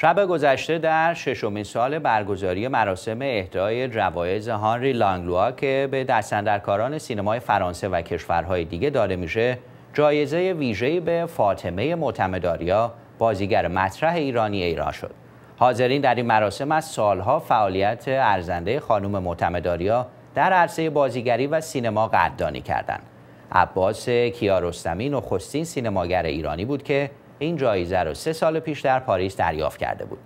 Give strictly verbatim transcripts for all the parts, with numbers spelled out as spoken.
شب گذشته در ششمین سال برگزاری مراسم اهدای جوایز هانری لانگلوا که به دستاندرکاران سینمای فرانسه و کشورهای دیگه داده میشه، جایزه ویژه‌ای به فاطمه معتمدآریا، بازیگر مطرح ایرانی ایران شد. حاضرین در این مراسم از سالها فعالیت ارزنده خانم معتمدآریا در عرصه بازیگری و سینما قدردانی کردند. عباس کیارستمی نخستین سینماگر ایرانی بود که این جایزه رو سه سال پیش در پاریس دریافت کرده بود.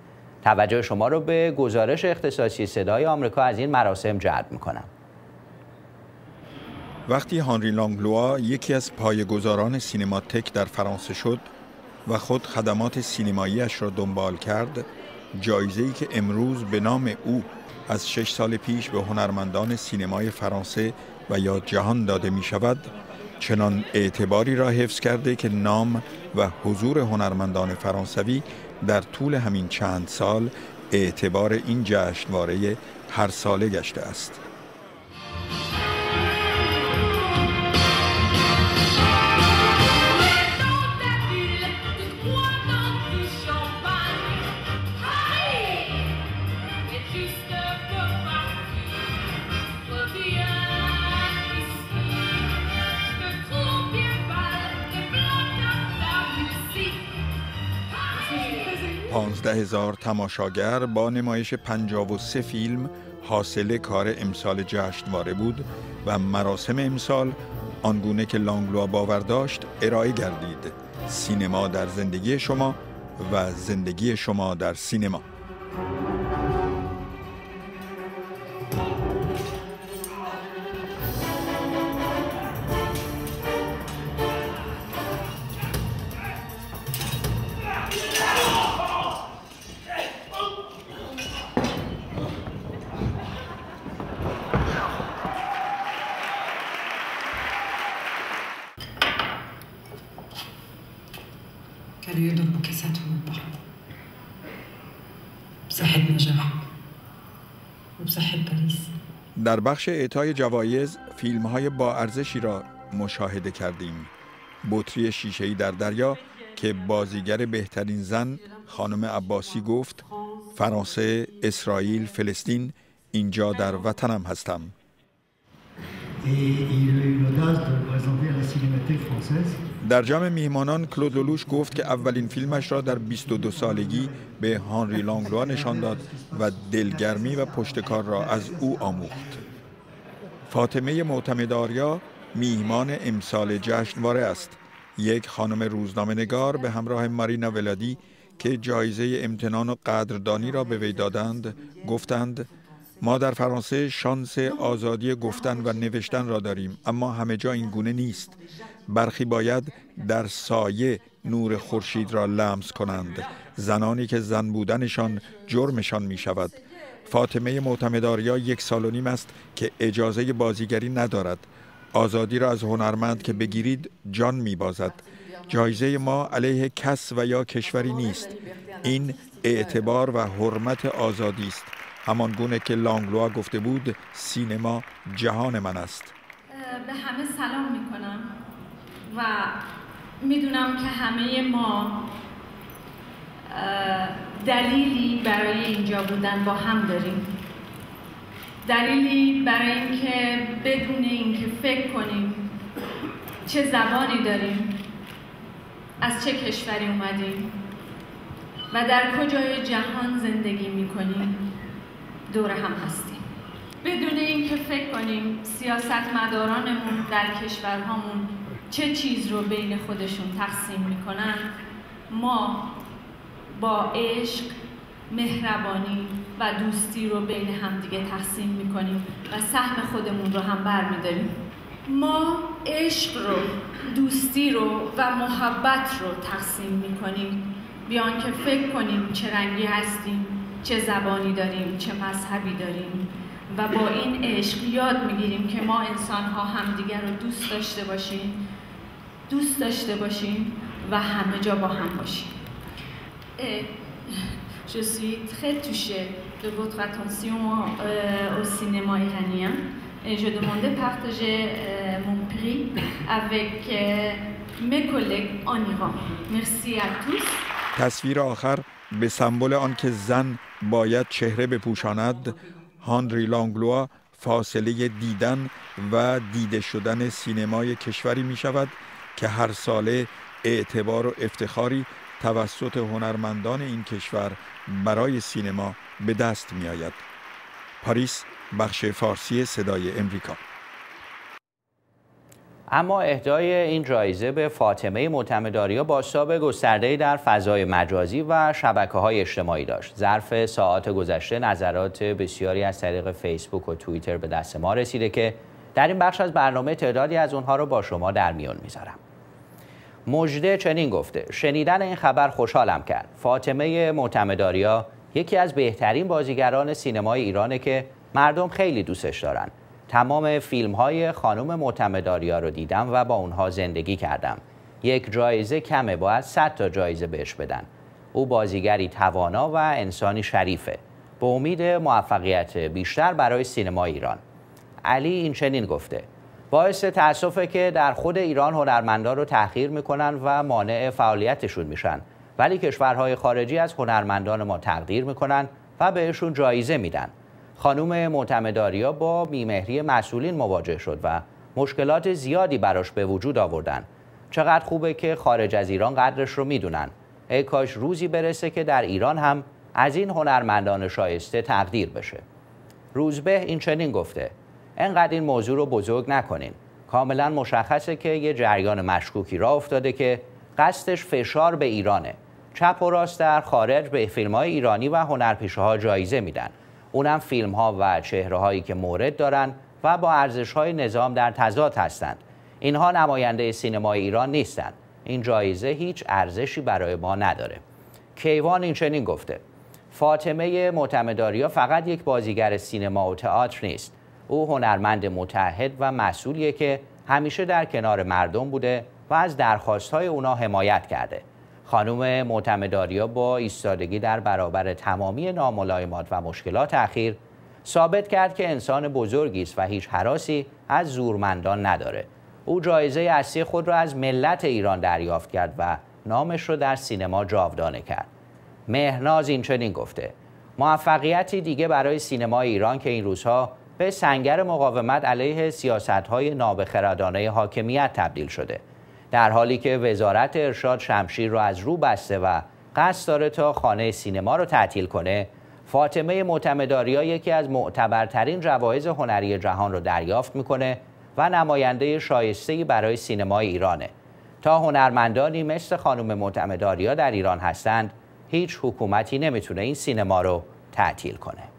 توجه شما رو به گزارش اختصاصی صدای آمریکا از این مراسم جلب می‌کنم. وقتی هانری لانگلوا یکی از پایه‌گذاران سینماتک در فرانسه شد و خود خدمات سینمایی‌اش را دنبال کرد، جایزه‌ای که امروز به نام او از شش سال پیش به هنرمندان سینمای فرانسه و یا جهان داده می شود، چنان اعتباری را حفظ کرده که نام و حضور هنرمندان فرانسوی در طول همین چند سال اعتبار این جشنواره هر ساله گشته است. پانزده هزار تماشاگر با نمایش پنجاه و سه فیلم حاصل کار امسال جشنواره بود و مراسم امسال آنگونه که لانگلوا باور داشت ارائه گردید. سینما در زندگی شما و زندگی شما در سینما. كانوا يدوا بمكاساتهم البحر بصحة نجاحهم وبصحة باريس. در بخش اعطای جوایز فیلم‌های با ارزشی را مشاهده کردیم. بطری شیشه‌ای در دریا که بازیگر بهترین زن خانم عباسی گفت فرانسه، اسرائیل، فلسطین، اینجا در وطنم هستم. در جمع میهمانان کلود لولوش گفت که اولین فیلمش را در بیست و دو سالگی به هانری لانگلوا نشان داد و دلگرمی و پشتکار را از او آموخت. فاطمه معتمدآریا میهمان امسال جشنواره است. یک خانم روزنامه‌نگار به همراه مارینا ولادی که جایزه امتنان و قدردانی را به وی دادند گفتند ما در فرانسه شانس آزادی گفتن و نوشتن را داریم، اما همه جا این گونه نیست. برخی باید در سایه نور خورشید را لمس کنند. زنانی که زن بودنشان جرمشان می شود. فاطمه معتمدآریا یک سال و نیم است که اجازه بازیگری ندارد. آزادی را از هنرمند که بگیرید جان می بازد. جایزه ما علیه کس و یا کشوری نیست. این اعتبار و حرمت آزادی است. همان گونه که لانگلوا گفته بود سینما جهان من است. به همه سلام میکنم و میدونم که همه ما دلیلی برای اینجا بودن با هم داریم. دلیلی برای اینکه بدون اینکه فکر کنیم چه زبانی داریم، از چه کشوری اومدیم و در کجای جهان زندگی میکنیم دور هم هستیم. بدون اینکه فکر کنیم سیاستمدارانمون در کشورهامون چه چیز رو بین خودشون تقسیم میکنن، ما با عشق، مهربانی و دوستی رو بین همدیگه تقسیم میکنیم و سهم خودمون رو هم برمیداریم. ما عشق رو، دوستی رو و محبت رو تقسیم میکنیم بیان که فکر کنیم چه رنگی هستیم، چه زبانی داریم، چه مذهبی داریم و با این عشق یاد میگیریم که ما انسانها همدیگر رو دوست داشته باشیم دوست داشته باشیم و همه جا با هم باشیم. Je suis très touchée de votre attention euh, au cinéma iranien et je demande de partager euh, mon prix avec euh, mes collègues en Iran. Merci à tous. تصویر آخر به سمبل آنکه زن باید چهره بپوشاند، هانری لانگلوا فاصله دیدن و دیده شدن سینمای کشوری می شود که هر ساله اعتبار و افتخاری توسط هنرمندان این کشور برای سینما به دست می آید. پاریس، بخش فارسی صدای امریکا. اما اهدای این جایزه به فاطمه معتمدآریا بازتاب گسترده‌ای در فضای مجازی و شبکه‌های اجتماعی داشت. ظرف ساعات گذشته نظرات بسیاری از طریق فیسبوک و توییتر به دست ما رسیده که در این بخش از برنامه تعدادی از اونها رو با شما در میون میذارم. مژده چنین گفته: شنیدن این خبر خوشحالم کرد. فاطمه معتمدآریا یکی از بهترین بازیگران سینمای ایرانه که مردم خیلی دوستش دارن. تمام فیلم‌های خانم معتمدآریا رو دیدم و با اونها زندگی کردم. یک جایزه کمه، باید صد تا جایزه بهش بدن. او بازیگری توانا و انسانی شریفه. به امید موفقیت بیشتر برای سینما ایران. علی این چنین گفته: باعث تأسفه که در خود ایران هنرمندا رو تأخیر میکنن و مانع فعالیتشون میشن، ولی کشورهای خارجی از هنرمندان ما تقدیر میکنن و بهشون جایزه میدن. خانم معتمدآریا با بیمهری مسئولین مواجه شد و مشکلات زیادی براش به وجود آوردن. چقدر خوبه که خارج از ایران قدرش رو میدونن. ای کاش روزی برسه که در ایران هم از این هنرمندان شایسته تقدیر بشه. روزبه این چنین گفته: انقدر این موضوع رو بزرگ نکنین. کاملا مشخصه که یه جریان مشکوکی راه افتاده که قصدش فشار به ایرانه. چپ و راست در خارج به فیلم‌های ایرانی و هنرپیشه‌ها جایزه میدن. اونم فیلم‌ها و چهره‌هایی که مورد دارن و با ارزش‌های نظام در تضاد هستند. اینها نماینده سینمای ایران نیستند. این جایزه هیچ ارزشی برای ما نداره. کیوان این چنین گفته: فاطمه معتمدآریا فقط یک بازیگر سینما و تئاتر نیست. او هنرمند متعهد و مسئولیه که همیشه در کنار مردم بوده و از درخواست‌های اونا حمایت کرده. خانم معتمدآریا با ایستادگی در برابر تمامی ناملایمات و مشکلات اخیر ثابت کرد که انسان بزرگی است و هیچ هراسی از زورمندان نداره. او جایزه اصلی خود را از ملت ایران دریافت کرد و نامش را در سینما جاودانه کرد. مهناز این چنین گفته: موفقیتی دیگه برای سینمای ایران که این روزها به سنگر مقاومت علیه سیاست‌های نابخردانه حاکمیت تبدیل شده، در حالی که وزارت ارشاد شمشیر رو از رو بسته و قصد داره تا خانه سینما رو تعطیل کنه. فاطمه معتمدآریا یکی از معتبرترین جوایز هنری جهان رو دریافت میکنه و نماینده شایسته‌ای برای سینمای ایرانه. تا هنرمندانی مثل خانم معتمدآریا در ایران هستند، هیچ حکومتی نمیتونه این سینما رو تعطیل کنه.